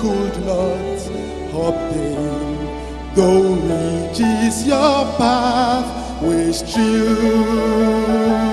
could not obtain. Though it is your path, we're still